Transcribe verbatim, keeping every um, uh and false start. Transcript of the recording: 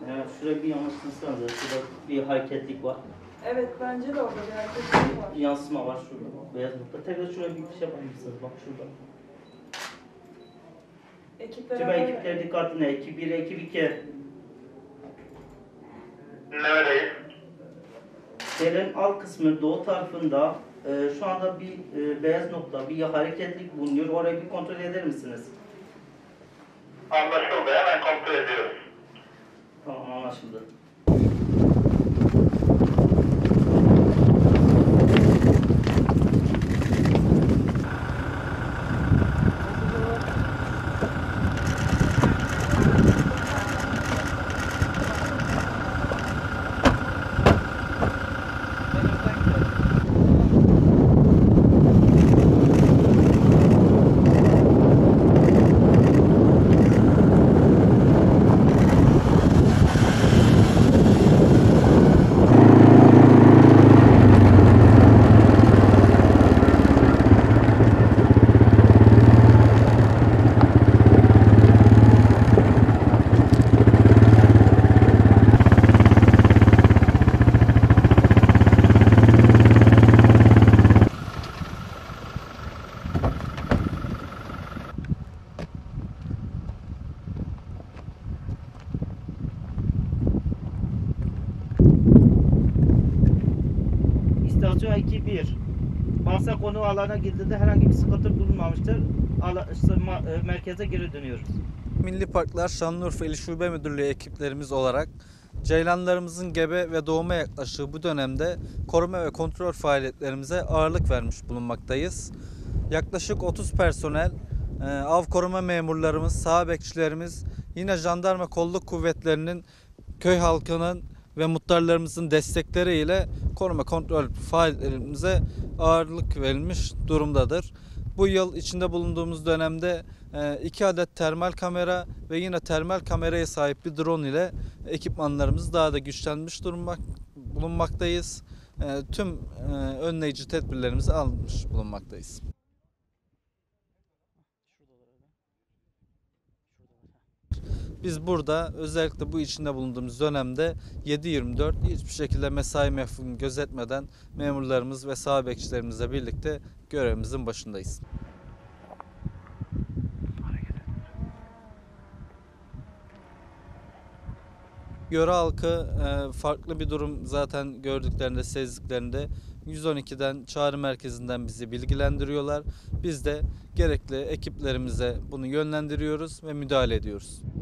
Yani şuraya bir yansıtsanız, şurada bir hareketlik var. Evet, bence de orada bir hareketlik var. Yansıma var şurada, beyaz nokta. Tekrar şuraya bir şey yapabilirsiniz, bak şurada. Ekipler Şimdi ekipler dikkatine, ekip bir, ekip iki. Neredeyim? Derenin alt kısmı doğu tarafında e, şu anda bir e, beyaz nokta, bir hareketlik bulunuyor. Orayı bir kontrol eder misiniz? Anlaşıldı, hemen kontrol ediyoruz. Tamam, anlaşıldı. iki bir Masa konu alana girdiğinde herhangi bir sıkıntı bulunmamıştır. Merkeze geri dönüyoruz. Milli Parklar Şanlıurfa İli Şube Müdürlüğü ekiplerimiz olarak ceylanlarımızın gebe ve doğuma yaklaştığı bu dönemde koruma ve kontrol faaliyetlerimize ağırlık vermiş bulunmaktayız. Yaklaşık otuz personel, av koruma memurlarımız, saha bekçilerimiz, yine jandarma kolluk kuvvetlerinin, köy halkının ve muhtarlarımızın destekleriyle koruma kontrol faaliyetlerimize ağırlık verilmiş durumdadır. Bu yıl içinde bulunduğumuz dönemde iki adet termal kamera ve yine termal kameraya sahip bir drone ile ekipmanlarımız daha da güçlenmiş durumda bulunmaktayız. Tüm önleyici tedbirlerimizi almış bulunmaktayız. Biz burada özellikle bu içinde bulunduğumuz dönemde yedi yirmi dört hiçbir şekilde mesai mefhumunu gözetmeden memurlarımız ve saha bekçilerimizle birlikte görevimizin başındayız. Yöre halkı farklı bir durum zaten gördüklerinde, sezdiklerinde yüz on iki'den çağrı merkezinden bizi bilgilendiriyorlar. Biz de gerekli ekiplerimize bunu yönlendiriyoruz ve müdahale ediyoruz.